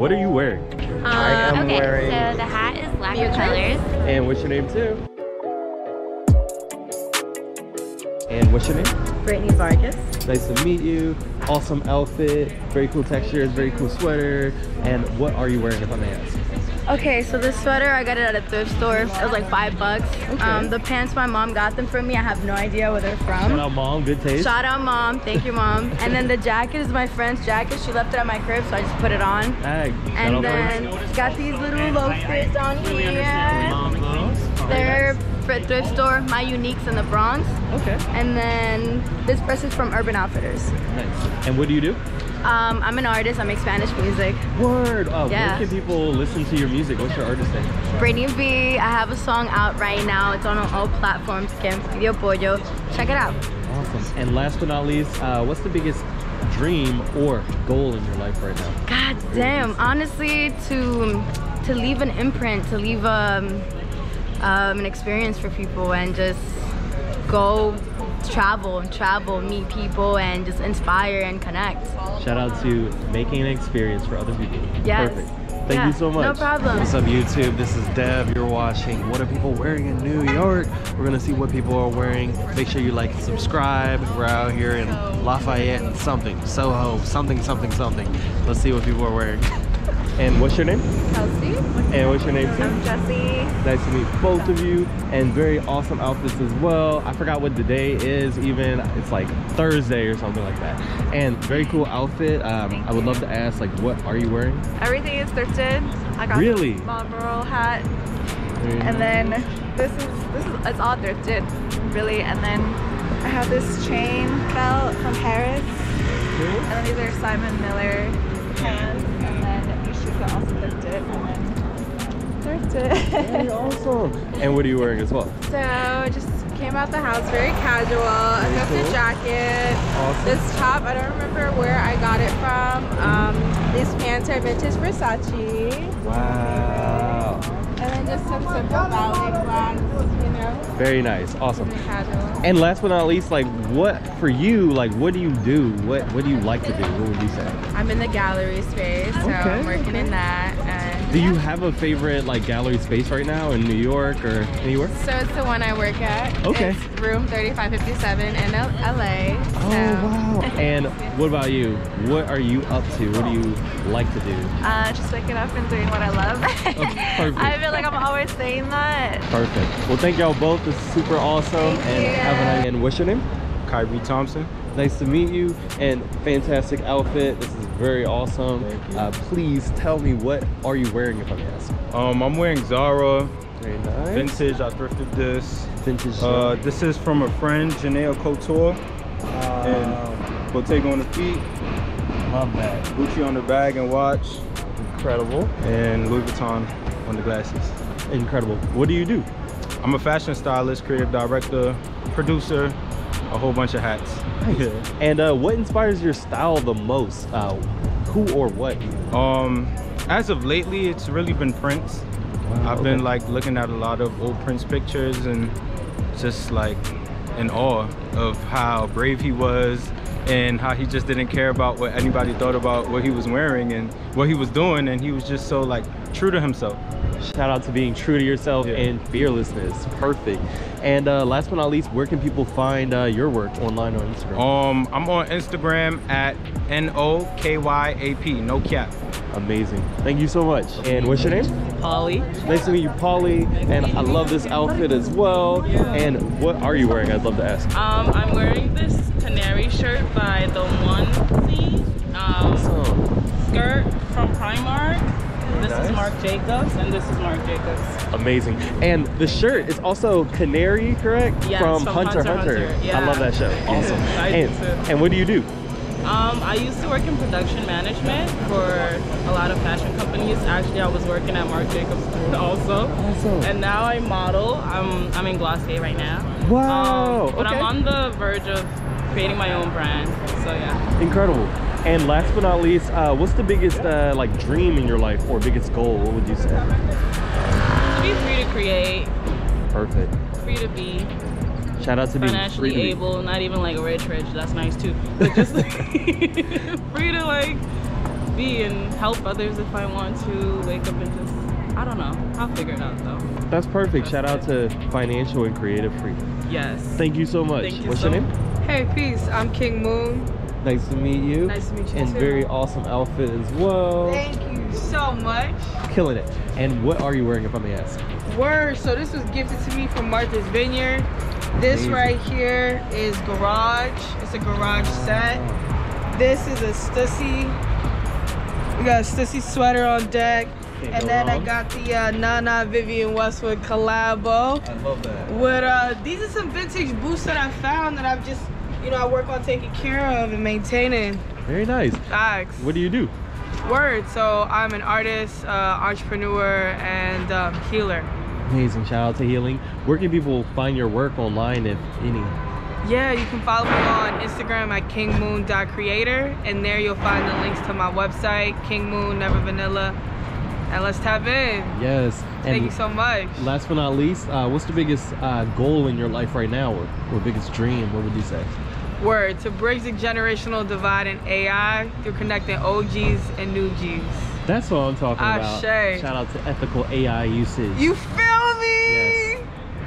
What are you wearing? I am wearing... Okay, so the hat is black with colors. And what's your name too? And what's your name? Britney Vargas. Nice to meet you. Awesome outfit. Very cool textures, very cool sweater. And what are you wearing, if I may ask? Okay, so this sweater, I got it at a thrift store. It was like $5. Okay. The pants, my mom got them for me. I have no idea where they're from. Shout out mom, good taste. Shout out mom, thank you mom. And then the jacket is my friend's jacket. She left it at my crib, so I just put it on. Hey, and then got these little loafers on here. They're thrift store, My Unique's in the Bronx. Okay. And then this dress is from Urban Outfitters. Nice. And what do you do? I'm an artist. I make Spanish music. Word. Oh, yeah. Where can people listen to your music? What's your artist name? Brandy B. I have a song out right now. It's on all platforms. Video Pollo. Check it out. Awesome. And last but not least, what's the biggest dream or goal in your life right now? God damn. Honestly, to leave an imprint, to leave an experience for people, and just go travel, meet people, and just inspire and connect. Shout out to making an experience for other people. Yes. Perfect. Thank you so much. No problem. What's up, YouTube? This is Dev. You're watching What Are People Wearing in New York? We're going to see what people are wearing. Make sure you like and subscribe. We're out here in Lafayette and something. Soho, something, something, something. Let's see what people are wearing. And what's your name? Kelsey. And what's your name? I'm Jessie. Nice to meet both of you, and very awesome outfits as well. I forgot what the day is even. It's like Thursday or something like that. And very cool outfit. I would love to ask, like, what are you wearing? Everything is thrifted. I got this Marlboro hat. And then this is it's all thrifted, really. And then I have this chain belt from Paris. Cool. And then these are Simon Miller pants. Very awesome. And what are you wearing as well? So I just came out the house very casual. I got the jacket. Awesome. This top, I don't remember where I got it from. These pants are vintage Versace. Wow. And then just some simple ballet flats, you know. Very nice. Awesome. Very casual. And last but not least, like, what for you? Like, what do you do? What do you like to do? What would you say? I'm in the gallery space, so I'm working in that. Do you have a favorite, like, gallery space right now in New York or anywhere? So it's the one I work at. Okay. It's room 3557 in LA. Oh, wow. And what about you? What are you up to? What do you like to do? Just waking up and doing what I love. Okay, perfect. I feel like I'm always saying that. Perfect. Well, thank y'all both. This is super awesome. Thank you. And what's your name? Kyrie Thompson. Nice to meet you, and fantastic outfit. This is very awesome. Please tell me, what are you wearing, if I may ask? I'm wearing Zara. Very nice. Vintage, I thrifted this. Vintage. This is from a friend, Janelle Couture. And Bottega on the feet. Love that. Gucci on the bag and watch. Incredible. And Louis Vuitton on the glasses. Incredible. What do you do? I'm a fashion stylist, creative director, producer. A whole bunch of hats. Nice. And what inspires your style the most? Who or what? As of lately, it's really been Prince. Wow, I've been like looking at a lot of old Prince pictures and just like in awe of how brave he was and how he just didn't care about what anybody thought about what he was wearing and what he was doing, and he was just so like true to himself. Shout out to being true to yourself and fearlessness. Perfect. And last but not least, where can people find your work online or Instagram? I'm on Instagram at NOKYAP, no cap. Amazing. Thank you so much. And what's your name? Polly. Nice to meet you, Polly. And I love this outfit as well. And what are you wearing? I'd love to ask. I'm wearing this Canary shirt by The Onesie. Skirt from Primark. This is Marc Jacobs, and this is Marc Jacobs. Amazing. And the shirt is also Canary, correct? Yes, from Hunter x Hunter. Yeah. I love that show. Awesome. And what do you do? I used to work in production management for a lot of fashion companies. Actually, I was working at Marc Jacobs also. Awesome. And now I model. I'm in Glossier right now. Wow. But I'm on the verge of creating my own brand. So, yeah. Incredible. And last but not least, what's the biggest like dream in your life or biggest goal? What would you say? To be free to create. Perfect. Free to be. Shout out to being financially able, not even like rich. That's nice too. But just free to like be and help others if I want to wake up and just, I don't know. I'll figure it out though. That's perfect. Shout out to financial and creative freedom. Yes. Thank you so much. What's your name? Hey, peace. I'm King Moon. Nice to meet you. Nice to meet you too. And very awesome outfit as well. Thank you so much. Killing it. And what are you wearing, if I may ask? Word. So this was gifted to me from Martha's Vineyard. This right here is Garage. It's a Garage set. This is a Stussy. We got a Stussy sweater on deck. And then I got the Nana Vivian Westwood collabo. I love that. With these are some vintage boots that I found that I've just, you know, I work on taking care of and maintaining. Very nice. Facts. What do you do? Word. So I'm an artist, entrepreneur, and healer. Amazing. Shout out to healing. Where can people find your work online, if any? Yeah, you can follow me on Instagram at kingmoon.creator, and there you'll find the links to my website, King Moon, Never Vanilla. And let's tap in. Yes. Thank you so much. Last but not least, what's the biggest goal in your life right now, or biggest dream? What would you say? Word. To bridge the generational divide in AI through connecting OGs and new Gs. That's what I'm talking about. Shout out to ethical AI usage. You feel me? Yes.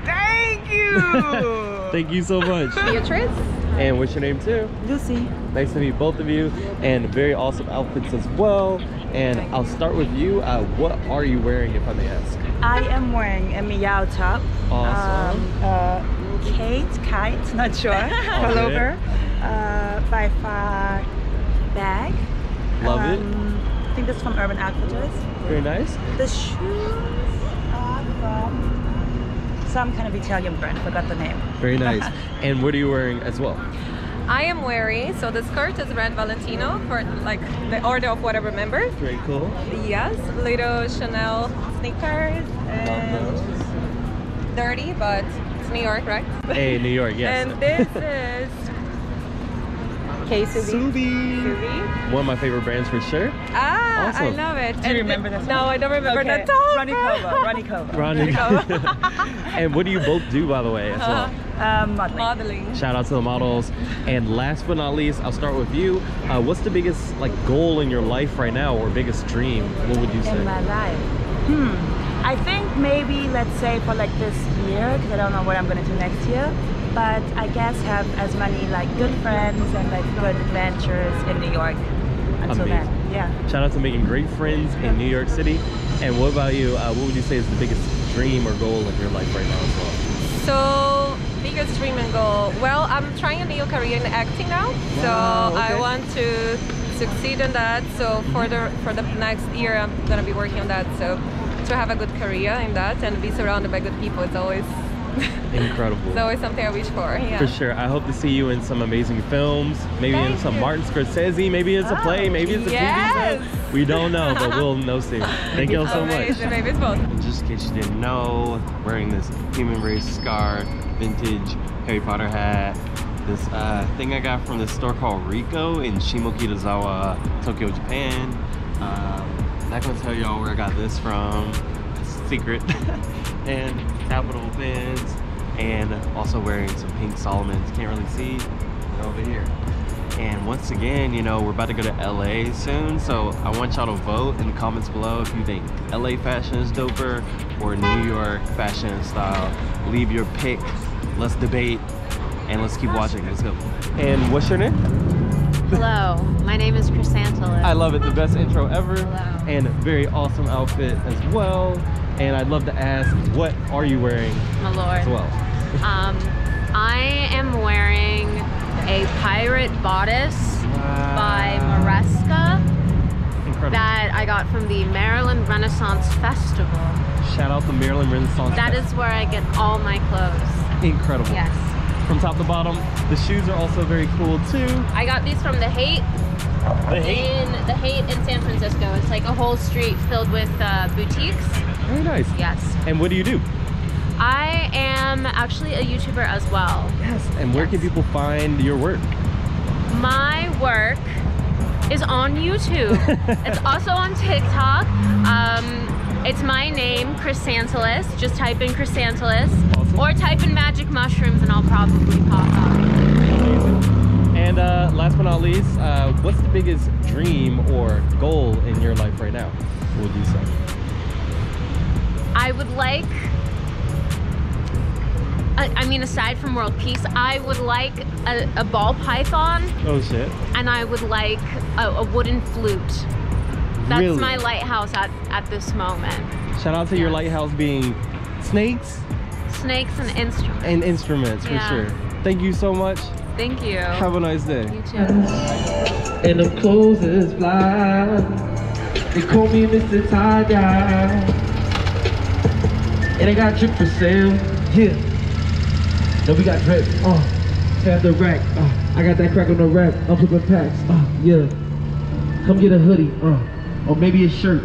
Thank you. Thank you so much. Beatrice. And what's your name too? Lucy. Nice to meet both of you, and very awesome outfits as well. And I'll start with you. What are you wearing, if I may ask? I am wearing a Miyao top. Awesome. Kite, not sure. Pullover. By far bag. Love it. I think that's from Urban Outfitters. Very nice. The shoes are from some kind of Italian brand, forgot the name. Very nice. And what are you wearing as well? I am wearing, so the skirt is brand Valentino for like the order of whatever member. Very cool. Yes, little Chanel sneakers and dirty, but it's New York, right? Hey, New York, yes. And this is Subi. One of my favorite brands for sure. Ah, awesome. I love it. Do you remember that song? No, I don't remember that song. Ronikova. And what do you both do, by the way, as well? Modeling. Shout out to the models. And last but not least, I'll start with you. What's the biggest like goal in your life right now, or biggest dream? What would you say? In my life? I think maybe, let's say, for like this year, because I don't know what I'm going to do next year. But I guess have as many like good friends and like good adventures in New York until then. Yeah. Shout out to making great friends in New York City. And what about you? What would you say is the biggest dream or goal of your life right now as well? So biggest dream and goal. Well, I'm trying a new career in acting now. Wow, so I want to succeed in that. So for the next year, I'm gonna be working on that. So to have a good career in that and be surrounded by good people, it's always incredible. It's always something I wish for. Yeah. For sure. I hope to see you in some amazing films. Maybe in some Martin Scorsese. Maybe it's a play. Maybe it's a TV show. We don't know, but we'll know soon. Thank you all so much. Maybe it's both. Just in case you didn't know, wearing this human race scarf, vintage Harry Potter hat, this thing I got from this store called Rico in Shimokitazawa, Tokyo, Japan. Not gonna tell y'all where I got this from. Secret. And capital pins, and also wearing some pink Solomons. Can't really see. They're over here. And once again, you know, we're about to go to LA soon, so I want y'all to vote in the comments below if you think LA fashion is doper or New York fashion and style. Leave your pick. Let's debate and let's keep watching. Let's go. And what's your name? Hello, my name is Chrysantilus. I love it, the best intro ever. Hello. And a very awesome outfit as well. And I'd love to ask, what are you wearing? My lord. As well. I am wearing a pirate bodice by Maresca. Incredible. That I got from the Maryland Renaissance Festival. Shout out to Maryland Renaissance Festival. That is where I get all my clothes. Incredible. Yes. From top to bottom. The shoes are also very cool too. I got these from The Haight. The Haight? In The Haight in San Francisco. It's like a whole street filled with boutiques. Very nice. Yes. And what do you do? I am actually a YouTuber as well. Yes. And where can people find your work? My work is on YouTube. It's also on TikTok. It's my name, Chrysantilus. Just type in Chrysantilus. Awesome. Or type in magic mushrooms and I'll probably pop up. And last but not least, what's the biggest dream or goal in your life right now? What would you say? I would like, I mean, aside from world peace, I would like a ball python. Oh shit. And I would like a wooden flute. That's really my lighthouse at this moment. Shout out to your lighthouse being snakes. Snakes and instruments. And instruments, for sure. Thank you so much. Thank you. Have a nice day. You too. And the clothes is fly. They call me Mr. Tie-Dye. And I got drip for sale. Yeah. No, we got drip. Tap the rack. I got that crack on the rack. I'm flipping packs. Yeah. Come get a hoodie. Or maybe a shirt.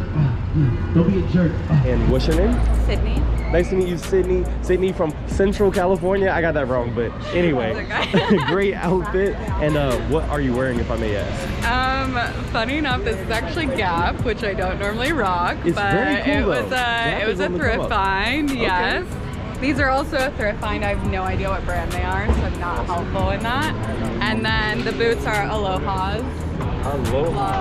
Don't be a jerk. And what's your name? Sydney. Nice to meet you, Sydney. Sydney from Central California. I got that wrong, but anyway, great outfit. And what are you wearing, if I may ask? Funny enough, this is actually Gap, which I don't normally rock, but very cool, it was a thrift find. Yes. Okay. These are also a thrift find. I have no idea what brand they are, so I'm not helpful in that. And then the boots are Aloha's. Aloha.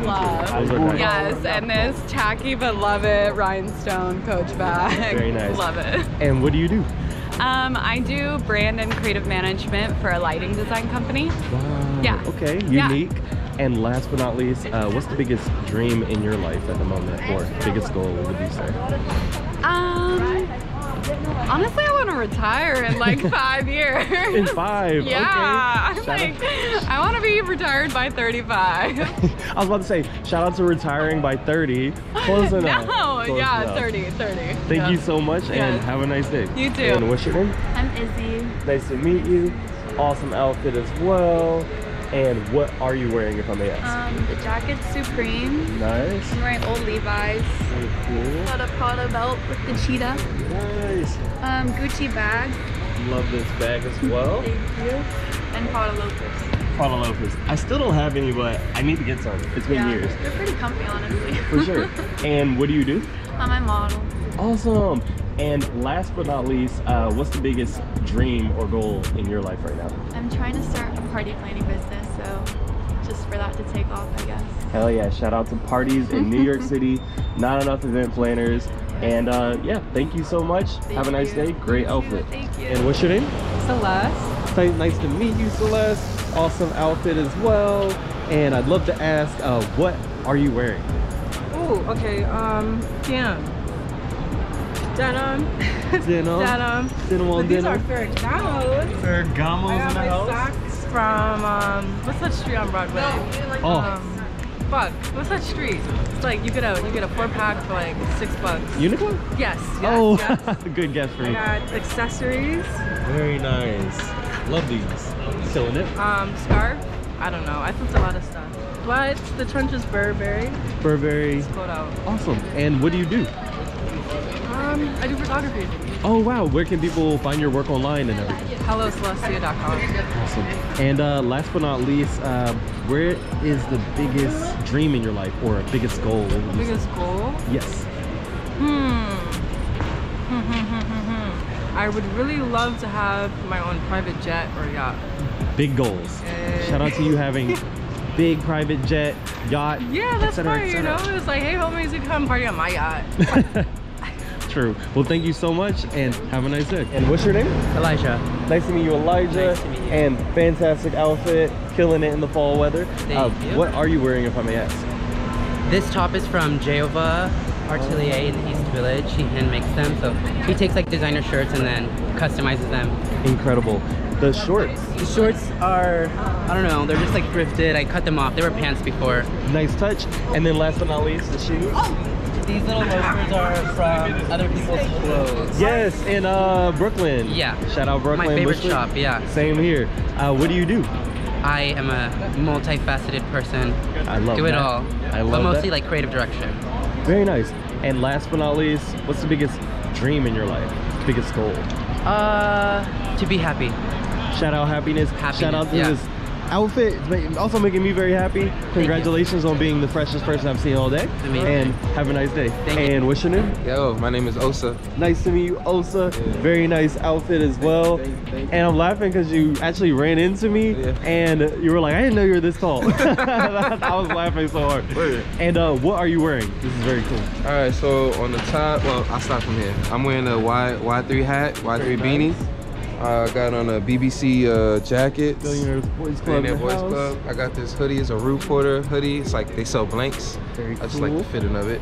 Love. Yes, and this tacky but love it rhinestone Coach bag. Very nice. Love it. And what do you do? I do brand and creative management for a lighting design company. Wow. Yeah. Okay, unique. Yeah. And last but not least, what's the biggest dream in your life at the moment, or biggest goal, what would you say? Honestly, I want to retire in like 5 years. In 5? Yeah. Okay. I want to be retired by 35. I was about to say, shout out to retiring by 30. Close enough. No, close enough. 30. Thank you so much, and have a nice day. You too. And what's your name? I'm Izzy. Nice to meet you. Awesome outfit as well. And what are you wearing, if I may ask? The jacket's Supreme. Nice. I'm wearing old Levi's. Very cool. Got a Prada belt with the cheetah. Nice. Gucci bag. Love this bag as well. Thank you. And Prada loafers. Prada loafers. I still don't have any, but I need to get some. It's been years. They're pretty comfy, honestly. For sure. And what do you do? I'm a model. Awesome. And last but not least, what's the biggest dream or goal in your life right now? I'm trying to start a party planning business, so just for that to take off, I guess. Hell yeah, shout out to parties in New York City, not enough event planners. And yeah, thank you so much. Have a nice day, great outfit. Thank you. And what's your name? Celeste. Nice to meet you, Celeste. Awesome outfit as well. And I'd love to ask, what are you wearing? Oh, okay, Denim. These are Ferragamos. Ferragamos in the house. Socks from what's that street on Broadway? What's that street? It's like you get a 4-pack for like $6. Unicorn? Yes. Oh, yes. Good guess for you. I got accessories. Very nice. Love these. Killing it. Scarf. I don't know. I flipped a lot of stuff. But the trench is Burberry. Burberry. Awesome. And what do you do? I do photography. Oh wow, where can people find your work online and everything? HelloCelestia.com. Awesome. And last but not least, where is the biggest dream in your life or biggest goal? Biggest goal? Yes. I would really love to have my own private jet or yacht. Big goals. Yay. Shout out to you having big private jet, yacht, et cetera, you know? It's like, hey homies, you come party on my yacht. True. Well, thank you so much and have a nice day. And what's your name? Elijah. Nice to meet you, Elijah. Nice to meet you. And fantastic outfit, killing it in the fall weather. Thank you. What are you wearing, if I may ask? This top is from Jeova Artelier in the East Village. He hand makes them, so he takes like designer shirts and then customizes them. Incredible. The shorts. The shorts are, I don't know, they're just like thrifted. I cut them off. They were pants before. Nice touch. And then last but not least, the shoes. These little loafers are from other people's clothes. Yes, in Brooklyn. Yeah. Shout out Brooklyn. My favorite shop, yeah. Same here. What do? I am a multifaceted person. I love it all. I love it. But mostly like creative direction. Very nice. And last but not least, what's the biggest dream in your life? Biggest goal? To be happy. Shout out happiness. Shout out to this outfit. It's also making me very happy. Congratulations on being the freshest person I've seen all day. And have a nice day. And what's your name? Yo, my name is Osa. Nice to meet you, Osa. Yeah. Very nice outfit as well. Thank you. And I'm laughing because you actually ran into me and you were like, I didn't know you were this tall. I was laughing so hard. And what are you wearing? This is very cool. All right, so on the top, well, I'll start from here. I'm wearing a Y3 hat, Y3 beanie. I got on a BBC jacket. Billionaire Boys Club. I got this hoodie. It's a Root Porter hoodie. It's like they sell blanks. Very cool. I just like the fitting of it.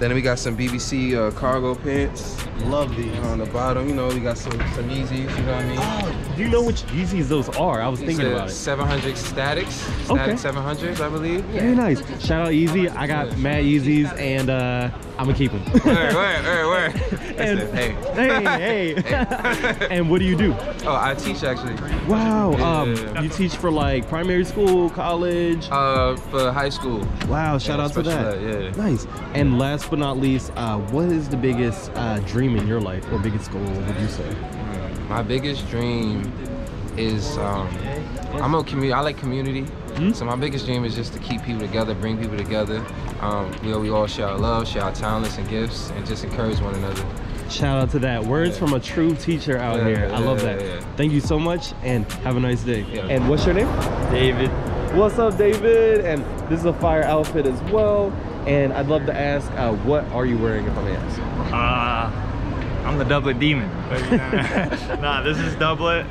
Then we got some BBC cargo pants. Love these. On the bottom, you know, we got some Yeezys, you know what I mean? Oh, do you know which Yeezys those are? I was thinking about it. 700 Statics. Static 700s, I believe. Yeah. Very nice. Shout out Yeezy. I got mad Yeezys and I'm gonna keep them. Where? Hey. And what do you do? Oh, I teach actually. Wow. You teach for like primary school, college? For high school. Wow. Shout out to that. Yeah. Nice. And last but not least, what is the biggest dream in your life or biggest goal? Would you say? My biggest dream is I'm a community. I like community. So my biggest dream is just to keep people together, bring people together. You know, we all share our love, share our talents and gifts, and just encourage one another. Shout out to that. Words from a true teacher out here. I love that. Thank you so much, and have a nice day. Yeah. And what's your name? David. What's up, David? And this is a fire outfit as well. And I'd love to ask, what are you wearing, if I may ask? I'm the Doublet Demon. Nah, this is Doublet.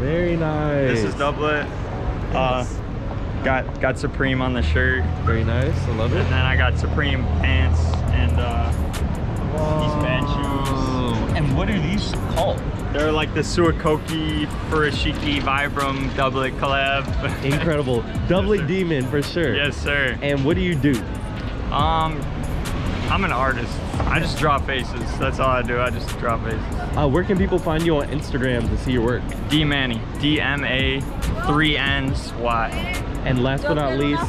Very nice. This is Doublet. Nice. Got Supreme on the shirt. Very nice, I love it. And then I got Supreme pants and these bad shoes. And what are these called? They're like the Suikoki, Furashiki, Vibram, Doublet collab. Incredible. Doublet Demon for sure. Yes, sir. And what do you do? I'm an artist. I just draw faces. That's all I do. I just draw faces. Where can people find you on Instagram to see your work? D-Manny. D-M-A-3-N-Y. And last but not least,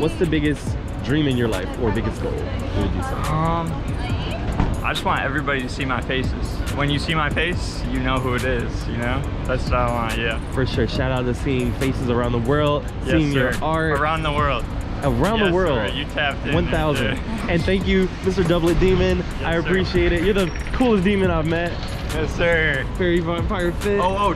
what's the biggest dream in your life or biggest goal? What would you say? I just want everybody to see my faces. When you see my face, you know who it is, you know? That's what I want, yeah. For sure. Shout out to seeing faces around the world, seeing your art. Around the world. Around the world. Sir, you tapped in. 1,000. And thank you, Mr. Doublet Demon. Yes, I appreciate it. You're the coolest demon I've met. Yes, sir. Very vampire fit. Oh,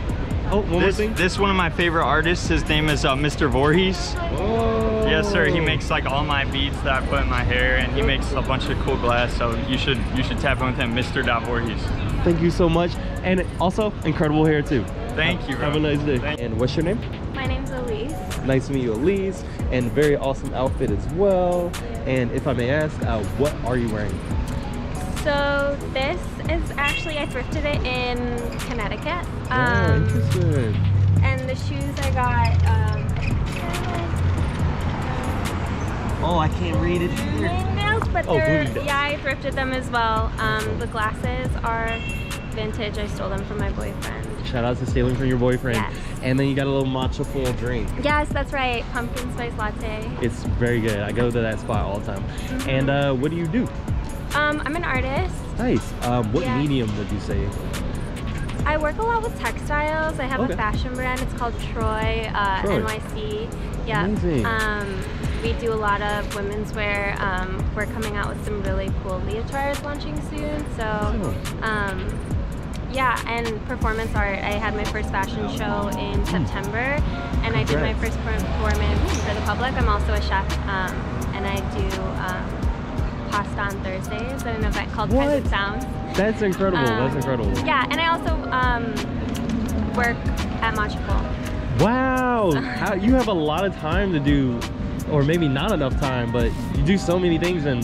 one more thing. This one of my favorite artists, his name is Mr. Voorhees. Whoa. Yes, sir. He makes like all my beads that I put in my hair, and he makes a bunch of cool glass. So you should tap in with him, Mr. Voorhees. Thank you so much, and also incredible hair too. Thank you, bro. Have a nice day. And what's your name? My name's Elise. Nice to meet you, Elise, and very awesome outfit as well. And if I may ask, what are you wearing? So this is actually, I thrifted it in Connecticut. Interesting. And the shoes I got, I can't read it here. Nails, but I thrifted them as well. The glasses are vintage. I stole them from my boyfriend. Shout out to stealing from your boyfriend. Yes. And then you got a little matcha full drink. Yes, that's right. Pumpkin spice latte. It's very good. I go to that spot all the time. And what do you do? I'm an artist. Nice. What medium would you say? I work a lot with textiles. I have a fashion brand. It's called Troy NYC. Yeah. Amazing. We do a lot of women's wear. We're coming out with some really cool leotards launching soon. So, and performance art. I had my first fashion show in September, and I did my first performance for the public. I'm also a chef, and I do pasta on Thursdays at an event called Present Sounds. That's incredible. Yeah, and I also work at Montreal. Wow, you have a lot of time to do, or maybe not enough time, but you do so many things in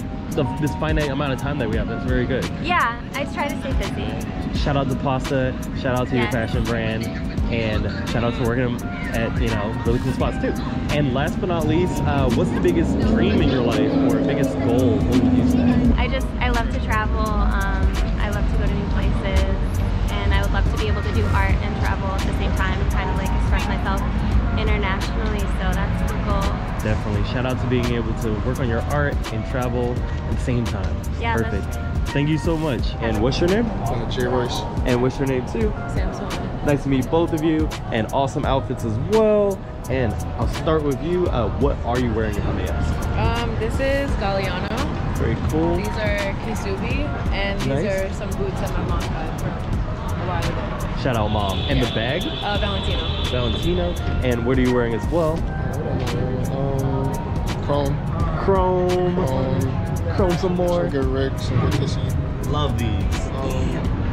this finite amount of time that we have. That's very good. Yeah, I try to stay busy. Shout out to pasta. Shout out to your fashion brand. And shout out to working at, you know, really cool spots too. And last but not least, what's the biggest dream in your life or biggest goal? What would you say? I love to travel. I love to go to new places, and I would love to be able to do art and travel at the same time and kind of like express myself internationally. So that's the goal. Definitely. Shout out to being able to work on your art and travel at the same time. Yeah, perfect. Thank you so much. And what's your name? Jay Royce. And what's your name too? Samson. Nice to meet both of you, and awesome outfits as well. And I'll start with you. What are you wearing, if I may ask? This is Galliano. Very cool. These are Kisubi, and these are some boots that my mom got from a while ago. Shout out, mom. And the bag? Valentino. Valentino. And what are you wearing as well? Chrome some more. Some good rig, some good kissy. Love these.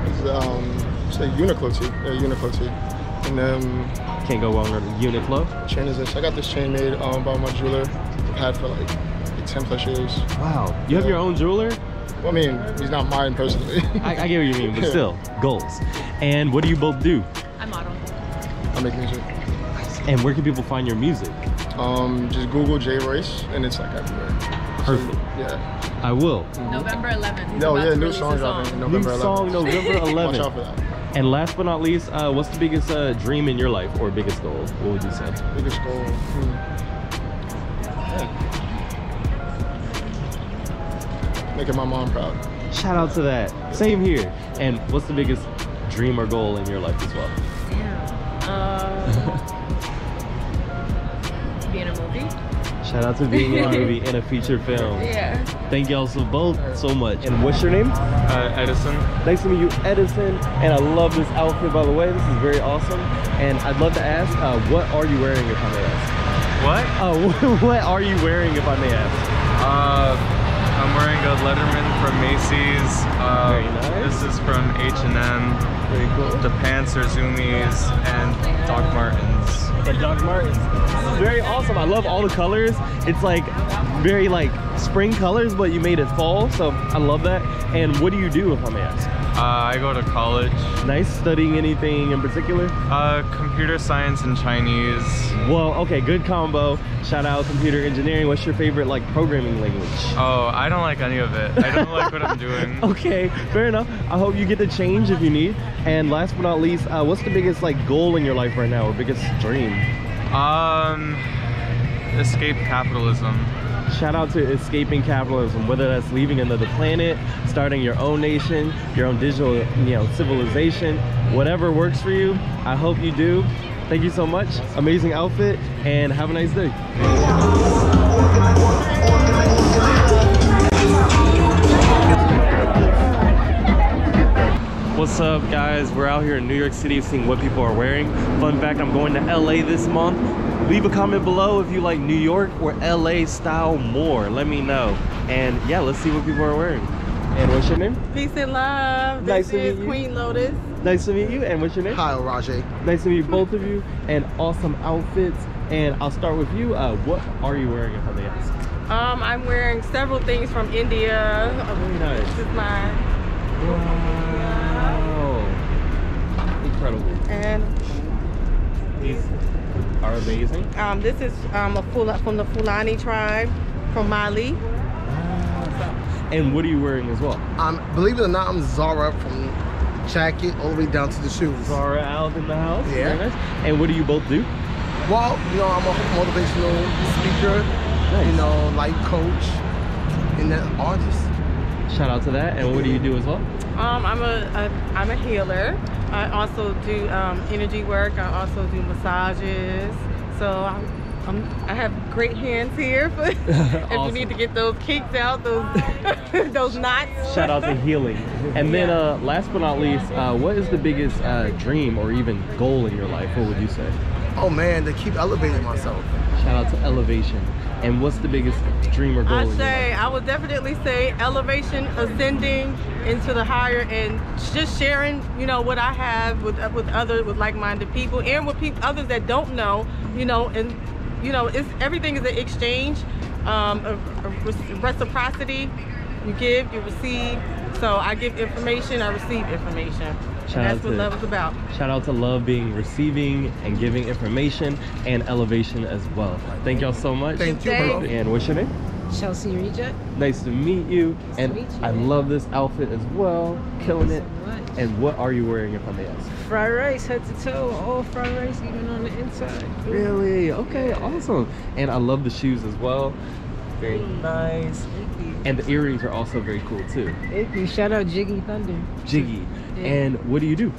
It's a Uniqlo tee. And can't go wrong with Uniqlo. Chain is this. I got this chain made by my jeweler. I've had for like 10 plus years. Wow. You have your own jeweler? Well, I mean, he's not mine personally. I get what you mean, but still, goals. And what do you both do? I model. I make music. And where can people find your music? Just Google Jay Royce, and it's like everywhere. Perfect. So, yeah. I will. November 11th. No, yeah, new song dropping. November 11th. New song, November 11th. Watch out for that. And last but not least, what's the biggest dream in your life, or biggest goal? What would you say? Biggest goal. Making my mom proud. Shout out to that. Same here. And what's the biggest dream or goal in your life as well? Damn. Be in a movie. Shout out to being in a movie in a feature film. Yeah. Thank y'all so both so much. And what's your name? Edison. Nice to meet you, Edison. And I love this outfit, by the way. This is very awesome. And I'd love to ask, what are you wearing, if I may ask? What? Oh, what are you wearing, if I may ask? I'm wearing a Letterman from Macy's. Very nice. This is from H&M. Very cool. The pants are Zumi's and Doc Martens. And Doc Martens. Very awesome. I love all the colors. It's like very like spring colors, but you made it fall, so I love that. And what do you do, if I may ask? I go to college. Nice. Studying anything in particular? Computer science and Chinese. Well, okay, good combo. Shout out computer engineering. What's your favorite like programming language? Oh, I don't like any of it. I don't like what I'm doing. Okay, fair enough. I hope you get the change if you need. And last but not least, what's the biggest like goal in your life right now, or biggest dream? Escape capitalism. Shout out to escaping capitalism, whether that's leaving another planet, starting your own nation, your own digital, you know, civilization, whatever works for you. I hope you do. Thank you so much. Amazing outfit, and have a nice day. What's up, guys? We're out here in New York City seeing what people are wearing. Fun fact, I'm going to LA this month. Leave a comment below if you like New York or LA style more. Let me know. And yeah, let's see what people are wearing. And what's your name? Peace and love. Nice to meet you. Queen Lotus. Nice to meet you. And what's your name? Hi, Elijah. Nice to meet both of you. And awesome outfits. And I'll start with you. What are you wearing, if I may ask? I'm wearing several things from India. Oh, very nice. This is my... Wow. Incredible. And these are amazing. This is from the Fulani tribe from Mali. And what are you wearing as well? Believe it or not, I'm Zara, from jacket all the way down to the shoes. Zara out in the house. Yeah. Nice. And what do you both do? Well, you know, I'm a motivational speaker, you know, life coach, and an artist. Shout out to that. And what do you do as well? I'm a healer. I also do energy work. I also do massages. So I have great hands here. But if you need to get those kinks out, those those knots. Shout out to healing. And then last but not least, what is the biggest dream or even goal in your life? What would you say? Oh man, to keep elevating myself. Shout out to elevation. And what's the biggest dream or goal? I would definitely say elevation, ascending into the higher, and just sharing, you know, what I have with like-minded people, and with others that don't know, you know, and you know, it's everything is an exchange, a reciprocity. You give, you receive. So I give information, I receive information. That's what love is about. Shout out to love being receiving and giving information and elevation as well. Thank y'all so much. Thank you, bro. And what's your name? Chelsea Regent. Nice to meet you. Nice to meet you. I love this outfit as well. Killing it. And what are you wearing, if I may ask? Fried rice, head to toe, all fried rice, even on the inside. Really? Okay, awesome. And I love the shoes as well. very nice. Thank you. And the earrings are also very cool too. Thank you. Shout out Jiggy Thunder. Jiggy. Yeah. And what do you do?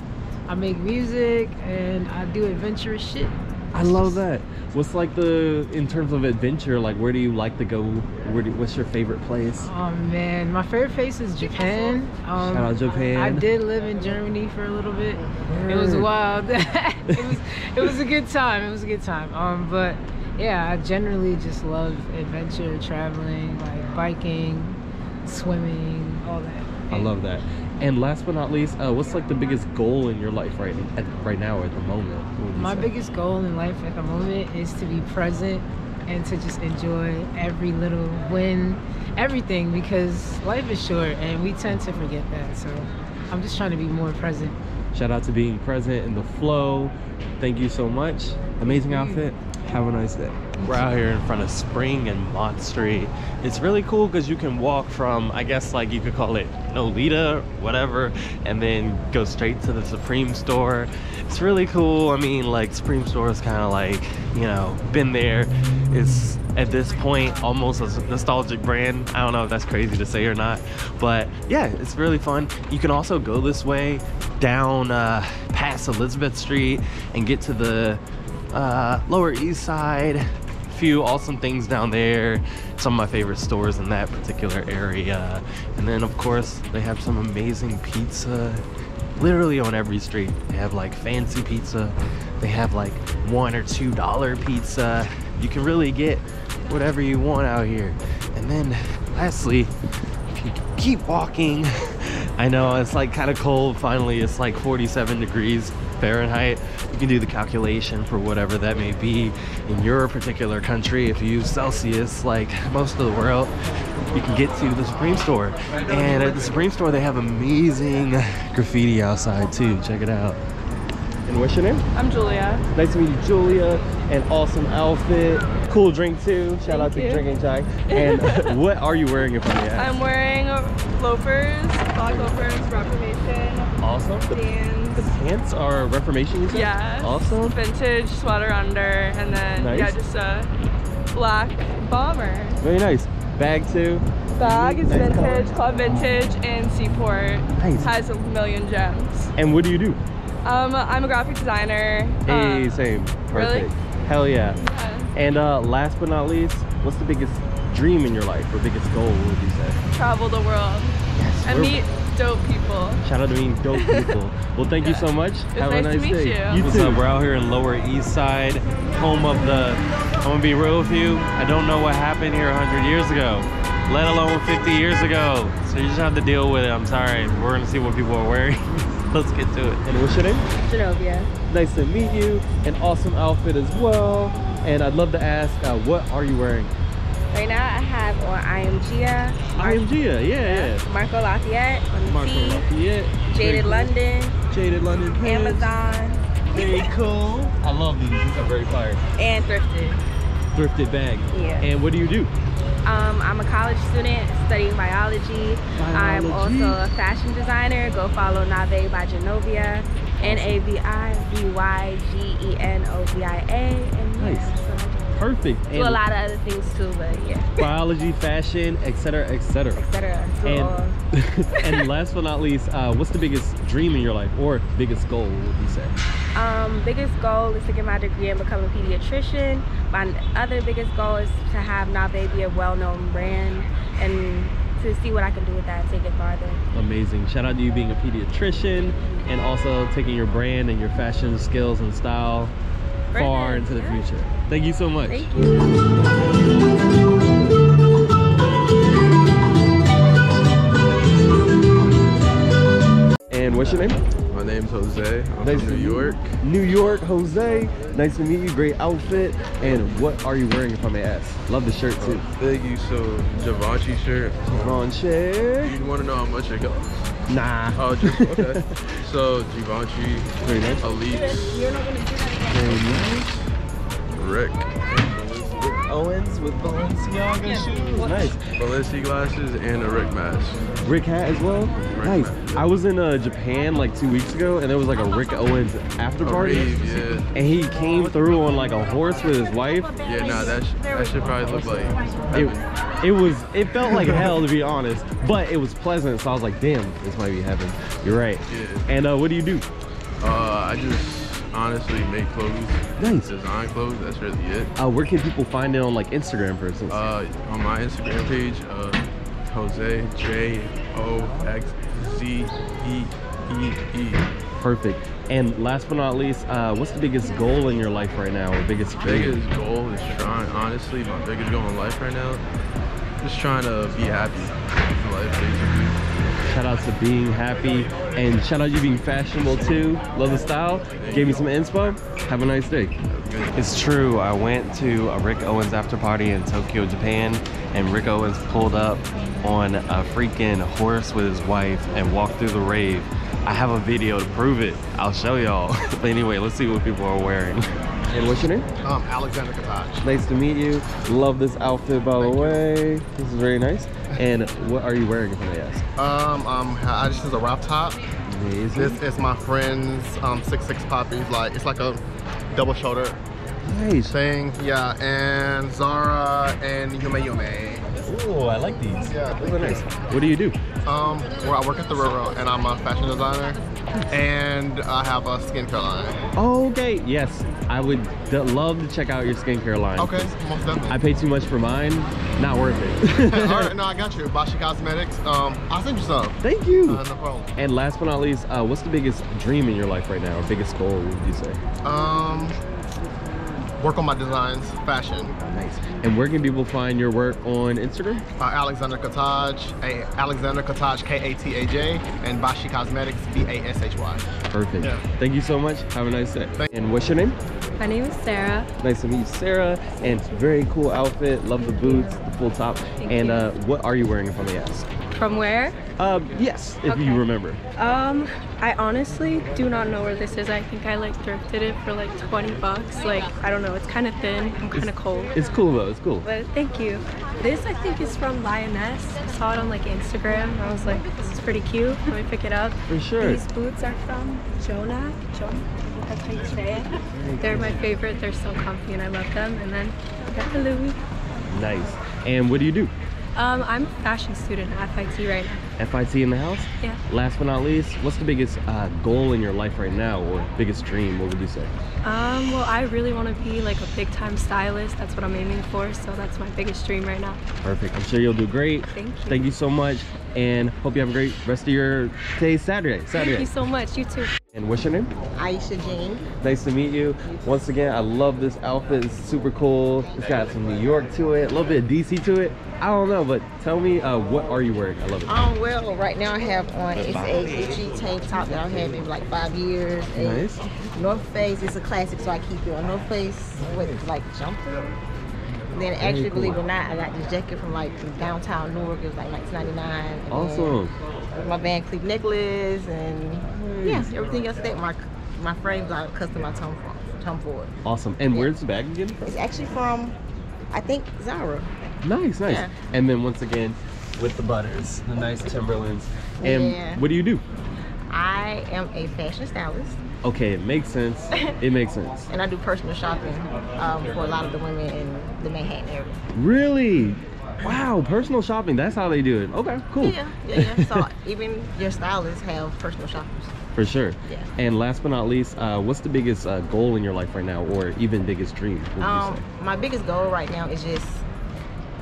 I make music and I do adventurous shit. I love that. What's like the, in terms of adventure, like where do you like to go? Where do, what's your favorite place? Oh man, my favorite place is Japan. Shout out Japan. I did live in Germany for a little bit. It was wild. it was a good time. It was a good time. But yeah, I generally just love adventure, traveling, like biking, swimming, all that. I love that. And last but not least, what's like the biggest goal in your life right now at the moment? My biggest goal in life at the moment is to be present and to just enjoy every little win, everything, because life is short and we tend to forget that. So I'm just trying to be more present. Shout out to being present in the flow. Thank you so much. Amazing outfit. Have a nice day. We're out here in front of Spring and Mott Street. It's really cool because you can walk from, I guess like you could call it Nolita, whatever, and then go straight to the Supreme store. It's really cool. I mean, like Supreme store is kind of like, you know, been there. It's at this point almost a nostalgic brand. I don't know if that's crazy to say or not, but yeah, it's really fun. You can also go this way down past Elizabeth Street and get to the Lower East Side. A few awesome things down there, some of my favorite stores in that particular area, and then of course they have some amazing pizza literally on every street. They have like fancy pizza, they have like $1 or $2 pizza. You can really get whatever you want out here. And then lastly, if you keep walking, I know it's like kind of cold finally, it's like 47 degrees Fahrenheit. You can do the calculation for whatever that may be in your particular country. If you use Celsius like most of the world, you can get to the Supreme store. And at the Supreme store they have amazing graffiti outside too. Check it out. And what's your name? I'm Julia. Nice to meet you, Julia. An awesome outfit, cool drink too. Shout out to Drinking Jack. And what are you wearing, if I may ask? I'm wearing loafers, black loafers, Reformation. Awesome. Pants. The pants are Reformation, you said? Yeah. Awesome. Vintage sweater under, and then nice. Yeah, just a black bomber. Very nice. Bag too. Bag is nice vintage, color. Club Vintage in Seaport. Nice. Has a million gems. And what do you do? I'm a graphic designer. Hey, same. Perfect. Really? Hell yeah. And last but not least, what's the biggest dream in your life or biggest goal, what would you say? Travel the world. Yes. And meet dope people. Shout out to being dope people. Well, thank you so much. Have a nice day. You too. We're out here in Lower East Side, home of the, I'm gonna be real with you, I don't know what happened here 100 years ago, let alone 50 years ago. So you just have to deal with it. I'm sorry. We're gonna see what people are wearing. Let's get to it. And what's your name? Genovia. Nice to meet you. An awesome outfit as well. And I'd love to ask, what are you wearing? Right now I have on I Am Gia. I Am Gia, yeah. Marco Lafayette on the Lafayette. Jaded cool. London. Jaded London. Amazon. Very cool. I love these. These are very fire. And thrifted. Thrifted bag. Yeah. And what do you do? I'm a college student studying biology. I'm also a fashion designer. Go follow Nave by Genovia. NAVIVYGENOVIA. And nice. Yeah, so perfect. Do and a lot of other things too, but yeah. Biology, fashion, etc, etc, etc. And last but not least, what's the biggest dream in your life or biggest goal, would you say? Biggest goal is to get my degree and become a pediatrician. My other biggest goal is to have Nave be a well-known brand and to see what I can do with that and take it farther. Amazing. Shout out to you being a pediatrician and also taking your brand and your fashion skills and style far into the future. Thank you so much. Thank you. And what's your name? My name's Jose. I'm from New York. New York, Jose. Nice to meet you. Great outfit. And what are you wearing, if I may ask? Love the shirt too. Thank you. So Givenchy shirt. Givenchy. You want to know how much it costs? Nah. Oh, just, okay. So Givenchy. Very nice. Elise. You're not gonna do that again. Very nice. Rick. Owens with Balenciaga shoes. Nice. Balenciaga glasses and a Rick mask. Rick hat as well? Rick nice. Mask. I was in Japan like 2 weeks ago and there was like a Rick Owens after party. And he came through on like a horse with his wife. Yeah, nah, that should probably look like it felt like hell to be honest, but it was pleasant, so I was like, damn, this might be heaven. You're right. Yeah. And what do? I just honestly make clothes. Nice. Design clothes, that's really it. Where can people find it on like Instagram, for instance? On my Instagram page, Jose JOXZEEE. Perfect. And last but not least, what's the biggest goal in your life right now? Or biggest goal is trying, honestly, my biggest goal in life right now, just trying to be happy in life, basically. Shout out to being happy and shout out you being fashionable too. Love the style. Gave me some inspo. Have a nice day. It's true. I went to a Rick Owens after party in Tokyo, Japan, and Rick Owens pulled up on a freaking horse with his wife and walked through the rave. I have a video to prove it. I'll show y'all. But anyway, let's see what people are wearing. And what's your name? Alexander Kataj. Nice to meet you. Love this outfit, by the way. This is very nice. And what are you wearing, if I may ask? This is a wrap top. Amazing. This is my friend's 6'6" poppies. Like, it's like a double shoulder nice thing. Yeah, and Zara and Yume. Ooh, I like these. Yeah, those are nice. What do you do? Well, I work at the railroad, and I'm a fashion designer, and I have a skincare line. Okay, yes, I would love to check out your skincare line. Okay, most definitely. I pay too much for mine. Not worth it. All right, no, I got you. Bashi Cosmetics. I'll send you some. Thank you. No problem. And last but not least, what's the biggest dream in your life right now? Or biggest goal, would you say? Work on my designs, fashion. Nice. And where can people find your work on Instagram? Alexander Kataj, Alexander Kataj, K-A-T-A-J, and Bashi Cosmetics, B-A-S-H-Y. Perfect. Yeah. Thank you so much. Have a nice day. And what's your name? My name is Sarah. Nice to meet you, Sarah. And it's a very cool outfit. Love the boots, the full top. And what are you wearing, if I may ask? From where? Yes, if you remember. I honestly do not know where this is. I think I like thrifted it for like 20 bucks. Like, I don't know, it's kind of thin. I'm kind of cold. It's cool though, it's cool. But thank you. This I think is from Lioness. I saw it on like Instagram. I was like, this is pretty cute. Let me pick it up. For sure. These boots are from Jonah. That's how you say it. They're my favorite. They're so comfy and I love them. And then I got the Louis. Nice. And what do you do? I'm a fashion student at FIT right now. FIT in the house? Yeah. Last but not least, what's the biggest goal in your life right now, or biggest dream, what would you say? Well, I really want to be like a big-time stylist. That's what I'm aiming for, so that's my biggest dream right now. Perfect. I'm sure you'll do great. Thank you. Thank you so much, and hope you have a great rest of your day, Saturday. Thank you so much. You too. And what's your name? Aisha Jane. Nice to meet you. Once again, I love this outfit. It's super cool. It's got some New York to it, a little bit of DC to it. I don't know, but tell me, what are you wearing? I love it. Well, right now I have on, it's a Gucci tank top that I've had maybe like 5 years. Nice. North Face, it's a classic, so I keep it on. North Face with like jumper. Then actually, believe it or not, I got this jacket from like downtown Newark. It was like 1999. Awesome. My Van Cleef necklace and yeah, everything else that my frames are custom I Tom Ford. Awesome. And where's the bag again from? It's actually from, I think, Zara. Nice, nice. Yeah. And then once again, with the butters, the nice Timberlands. And what do you do? I am a fashion stylist. Okay, it makes sense. It makes sense. And I do personal shopping for a lot of the women in the Manhattan area. Really? Wow, personal shopping. That's how they do it. Okay, cool. Yeah. So even your stylists have personal shoppers. For sure. Yeah. And last but not least, what's the biggest goal in your life right now, or even biggest dream? You say? My biggest goal right now is just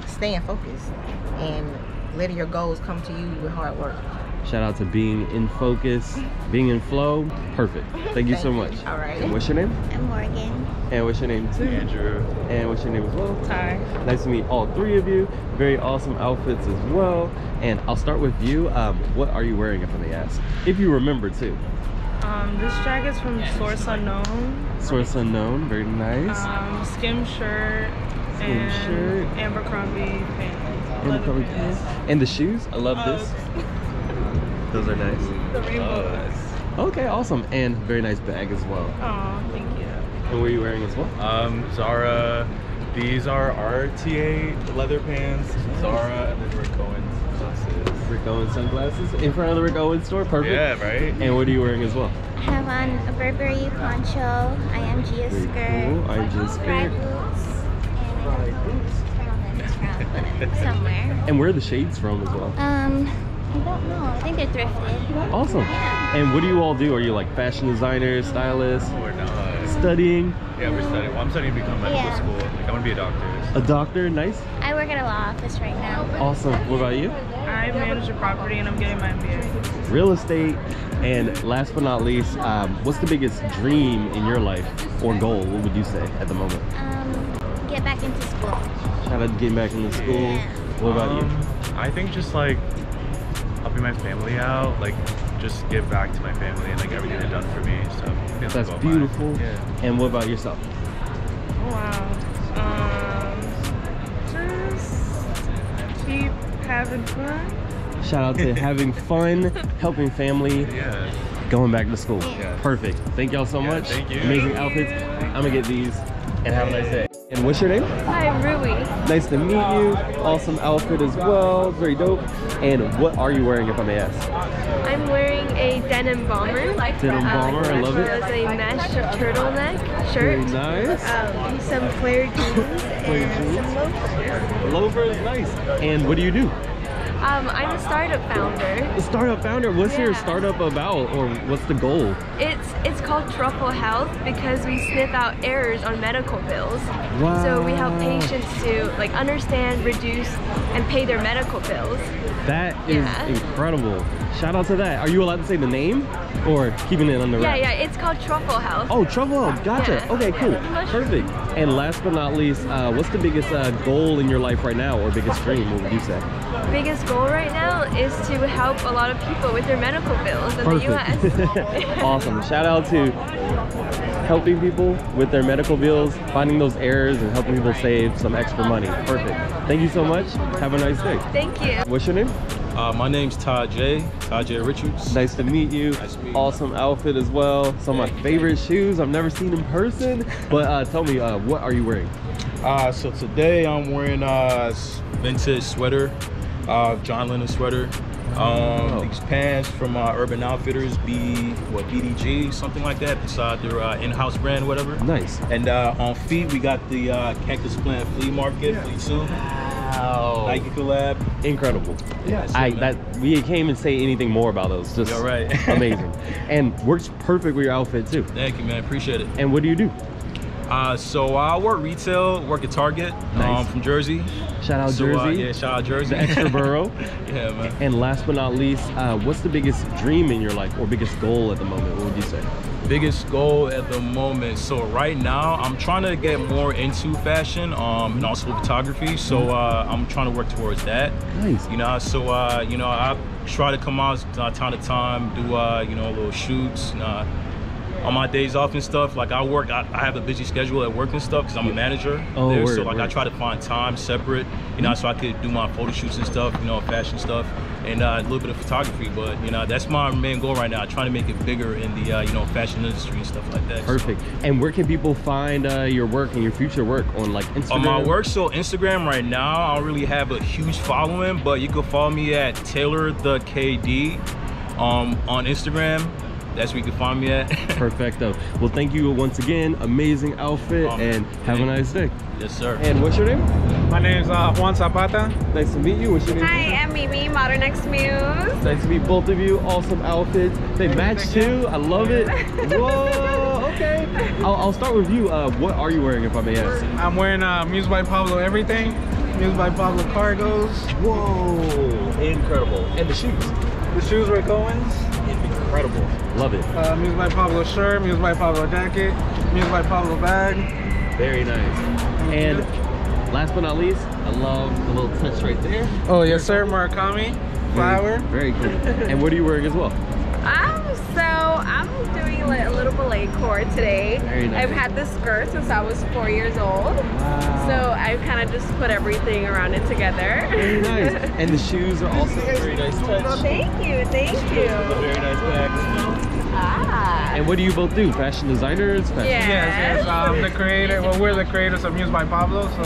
staying focused and letting your goals come to you with hard work. Shout out to being in focus, being in flow. Perfect. Thank you so much. All right. And what's your name? I'm Morgan. And what's your name too? Andrew. And what's your name as well? Tar. Nice to meet all three of you. Very awesome outfits as well. And I'll start with you. What are you wearing, if I may ask? If you remember too. This jacket's from Source Unknown. Source Unknown. Very nice. Skim shirt. Skim shirt. Abercrombie pants. Abercrombie pants. And the shoes. I love this. Those are nice. The rainbow ones. Okay, awesome. And very nice bag as well. Oh, thank you. And what are you wearing as well? Zara, These are RTA leather pants, Zara, and then Rick Owens sunglasses. Rick Owens sunglasses in front of the Rick Owens store, perfect. Yeah, right? And what are you wearing as well? I have on a Burberry poncho, IMG a skirt, fry boots, and I don't know if it's from somewhere. And where are the shades from as well? I don't know. I think they're thrifted. Awesome. Yeah. And what do you all do? Are you like fashion designers, stylists? We're not. Studying? Yeah, we're studying. Well, I'm studying to become medical school. Like, I want to be a doctor. A doctor? Nice. I work at a law office right now. Awesome. What about you? I manage a property and I'm getting my MBA. Real estate. And last but not least, what's the biggest dream in your life or goal? What would you say at the moment? Get back into school. Shout out to getting back into school. Yeah. What about you? I think just like helping my family out, like just give back to my family and like everything they've done for me. So that's beautiful. Yeah. And what about yourself? Wow. Just keep having fun. Shout out to having fun, helping family, going back to school. Yeah. Perfect. Thank y'all so much. Thank you. Amazing outfits. I'm gonna get these and have a nice day. And what's your name? Hi, Rui. Nice to meet you. Awesome outfit as well. Very dope. And what are you wearing, if I may ask? I'm wearing a denim bomber. Denim bomber, I love it. It's a mesh turtleneck shirt. Very nice. Some flare jeans and some loafers. Loafers, nice. And what do you do? I'm a startup founder. A startup founder? What's your startup about, or what's the goal? It's called Truffle Health because we sniff out errors on medical bills. Wow. So we help patients to like understand, reduce, and pay their medical bills. That is incredible. Shout out to that. Are you allowed to say the name, or keeping it under wraps? Yeah, it's called Truffle Health. Oh, Truffle Health. Gotcha. Yeah. Okay, cool. Perfect. And last but not least, what's the biggest goal in your life right now, or biggest dream? What would you say? Biggest goal right now is to help a lot of people with their medical bills in the U.S. Awesome. Shout out to helping people with their medical bills, finding those errors, and helping people save some extra money. Perfect. Thank you so much. Have a nice day. Thank you. What's your name? My name's Taj J. Richards. Nice to meet you. Nice to meet you. Awesome outfit as well. Some of my favorite shoes I've never seen in person. But tell me, what are you wearing? So today I'm wearing a vintage sweater. John Lennon sweater. These pants from Urban Outfitters, BDG, something like that, beside their in-house brand, whatever. Nice. And on feet, we got the Cactus Plant Flea Market, Flea Soup. Wow. Nike collab. Incredible. Yeah. We can't even say anything more about those. Just amazing. And works perfect with your outfit, too. Thank you, man. Appreciate it. And what do you do? So I work retail, work at Target. Nice. From Jersey. Shout out Jersey. Yeah, shout out Jersey. The extra borough. Yeah, man. And last but not least, what's the biggest dream in your life or biggest goal at the moment? What would you say? Biggest goal at the moment. So right now, I'm trying to get more into fashion and also photography. So I'm trying to work towards that. Nice. You know, so you know, I try to come out time to time, do you know, little shoots. And, on my days off and stuff, like I work, I have a busy schedule at work and stuff because I'm a manager there. So like I try to find time separate, you know, so I could do my photo shoots and stuff, you know, fashion stuff, and a little bit of photography. But you know, that's my main goal right now, trying to make it bigger in the you know, fashion industry and stuff like that. Perfect. So. And where can people find your work and your future work on like Instagram? On my work, so Instagram right now, I don't really have a huge following, but you can follow me at TaylorTheKD on Instagram. That's where you can find me at. Perfecto. Well, thank you once again. Amazing outfit, and have a nice day. Yes, sir. And what's your name? My name's Juan Zapata. Nice to meet you. What's your name? Hi, I'm Mimi, Modern X Muse. Nice to meet both of you. Awesome outfits. They match too. I love it. Whoa. Okay. I'll start with you. What are you wearing, if I may ask? I'm wearing Muse by Pablo Everything. Muse by Pablo Cargos. Whoa. Incredible. And the shoes. The shoes were Rick Owens. Incredible. Love it. Muse by Pablo shirt, Muse by Pablo jacket, Muse by Pablo bag. Very nice. And last but not least, I love the little touch right there. Oh, yes, sir. Murakami flower. Very cool. And what are you wearing as well? So I'm doing like a little ballet core today. Very nice. I've had this skirt since I was 4 years old. Wow. So I've kind of just put everything around it together. Very nice. And the shoes are also very nice touch. Thank you. Thank you. Very nice bags. Ah. And what do you both do? Fashion designers? Fashion yes. The creator. Well, we're the creators of Muse by Pablo, so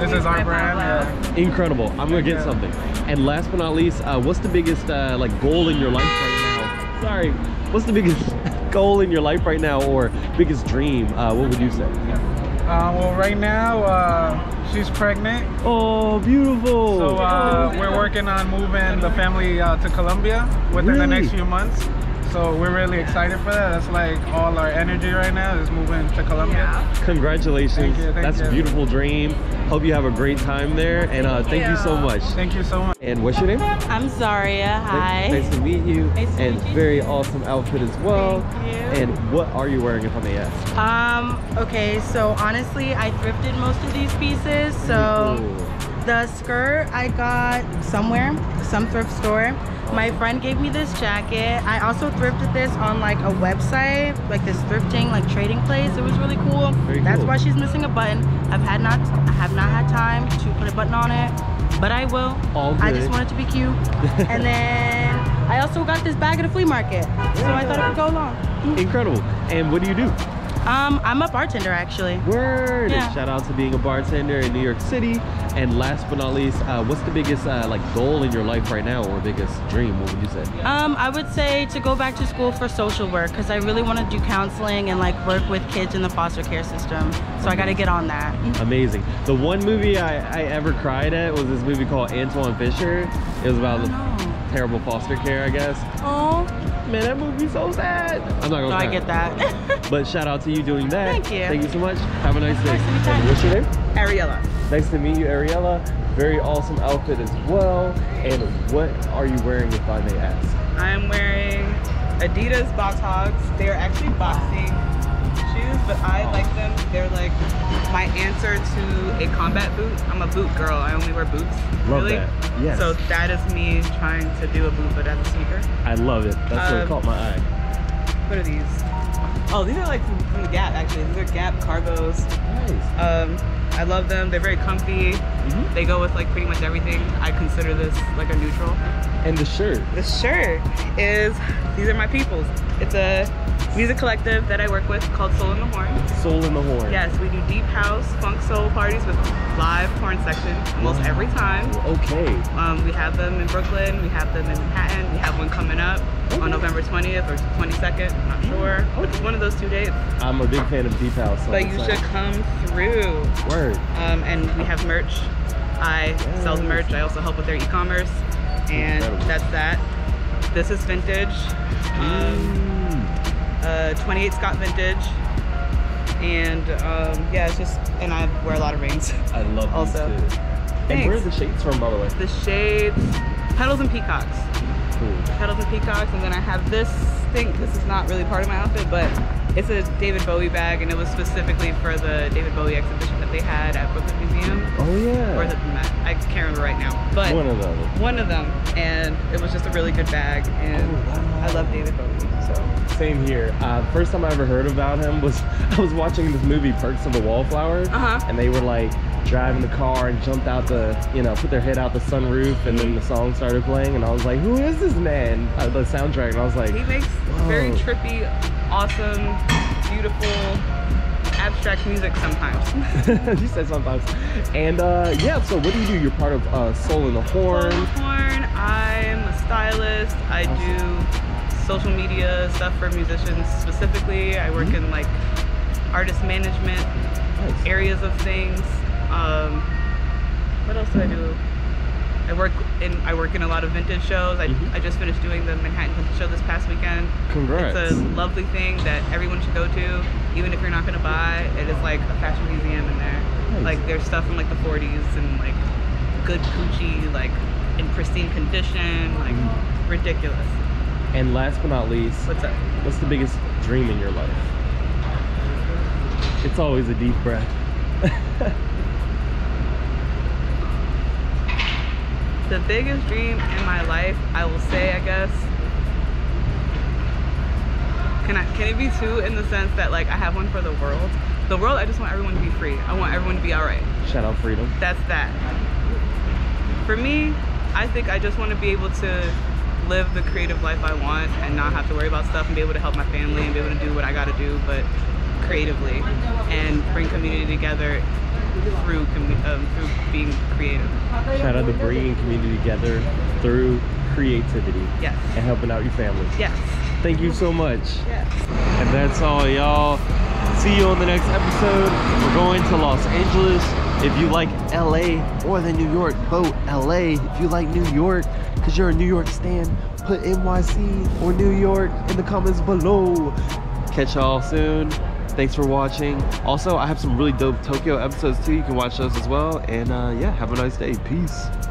this is our brand. Incredible. I'm gonna get something. And last but not least, what's the biggest like goal in your life right now? Sorry. What's the biggest goal in your life right now, or biggest dream? What would you say? Well, right now, she's pregnant. Oh, beautiful. So we're working on moving the family to Colombia within the next few months. So we're really excited for that. That's like all our energy right now is moving to Colombia. Yeah. Congratulations. Thank you, thank you. That's a beautiful dream. Hope you have a great time there. And thank you so much. Thank you so much. And what's your name? I'm Zaria. Hi. Nice to meet you. Nice to meet you. Very awesome outfit as well. Thank you. And what are you wearing, if I may ask? Okay, so honestly, I thrifted most of these pieces. So the skirt I got somewhere, some thrift store. My friend gave me this jacket. I also thrifted this on like a website, like this thrifting, like trading place. It was really cool. That's why she's missing a button. I have not had time to put a button on it, but I will. I just want it to be cute. And then I also got this bag at a flea market. So I thought it would go along. Incredible. And what do you do? I'm a bartender, actually. Word. Yeah. Shout out to being a bartender in New York City. And last but not least, what's the biggest like goal in your life right now, or biggest dream? What would you say? I would say to go back to school for social work, because I really want to do counseling and like work with kids in the foster care system. So I got to get on that. Amazing. The one movie I ever cried at was this movie called Antoine Fisher. It was about terrible foster care, I guess. Oh. Man, that movie's so sad. I'm not gonna cry. I get that. But shout out to you doing that. Thank you. Thank you so much. Have a nice day. What's your name? Ariella. Nice to meet you, Ariella. Very awesome outfit as well. And what are you wearing, if I may ask? I'm wearing Adidas box hogs. They're actually boxing shoes, but I like them. They're like my answer to a combat boot. I'm a boot girl. I only wear boots. Love that. Yes. So that is me trying to do a boot, but as a sneaker. I love it. That's what caught my eye. What are these? Oh, these are like from Gap, actually. These are Gap cargos. Nice. I love them. They're very comfy. They go with like pretty much everything. I consider this like a neutral. And the shirt. The shirt is, these are my people's. It's a music collective that I work with called Soul in the Horn. Soul in the Horn. Yes, we do deep house, funk soul parties with live horn section almost every time. Okay. We have them in Brooklyn. We have them in Manhattan. We have one coming up on November 20th or 22nd. I'm not sure. But it's one of those 2 days. I'm a big fan of deep house. So but you should come through. Word. And we have merch. I sell the merch. I also help with their e-commerce. And that's that. This is vintage. 28 Scott vintage, and yeah, it's just, and I wear a lot of rings. I love also. These too. Thanks. And where are the shades from, by the way? The shades, Petals and Peacocks. Cool. Petals and Peacocks, and then I have this thing. This is not really part of my outfit, but it's a David Bowie bag, and it was specifically for the David Bowie exhibition that they had at Brooklyn Museum. Oh yeah. Or the Met. I can't remember right now, but one of them. One of them, and it was just a really good bag, and I love David Bowie. Same here. First time I ever heard about him was I was watching this movie Perks of a Wallflower, and they were like driving the car and jumped out the, you know, put their head out the sunroof, and then the song started playing, and I was like, who is this man? The soundtrack, and I was like, he makes very trippy, awesome, beautiful, abstract music sometimes. She said sometimes. And yeah, so what do you do? You're part of Soul in the Horn. Soul in the Horn. I'm a stylist. I do social media stuff for musicians specifically. I work in like artist management areas of things. What else do I do? I work in a lot of vintage shows. I just finished doing the Manhattan Vintage Show this past weekend. Congrats. It's a lovely thing that everyone should go to, even if you're not going to buy. It is like a fashion museum in there. Nice. Like there's stuff from like the 40s and like good Gucci, like in pristine condition, like ridiculous. And last but not least, what's the biggest dream in your life? It's always a deep breath. The biggest dream in my life, I will say, I guess, can it be two in the sense that like I have one for the world? The world, I just want everyone to be free. I want everyone to be all right. Shout out freedom. That's that. For me, I think I just want to be able to live the creative life I want and not have to worry about stuff and be able to help my family and be able to do what I gotta do, but creatively, and bring community together through being creative. Shout out to bringing community together through creativity. Yes. And helping out your family. Yes. Thank you so much. Yes. And that's all, y'all. See you on the next episode. We're going to Los Angeles. If you like LA or the New York, vote LA. If you like New York, because you're a New York stan, put NYC or New York in the comments below. Catch y'all soon. Thanks for watching. Also, I have some really dope Tokyo episodes too. You can watch those as well. And yeah, have a nice day. Peace.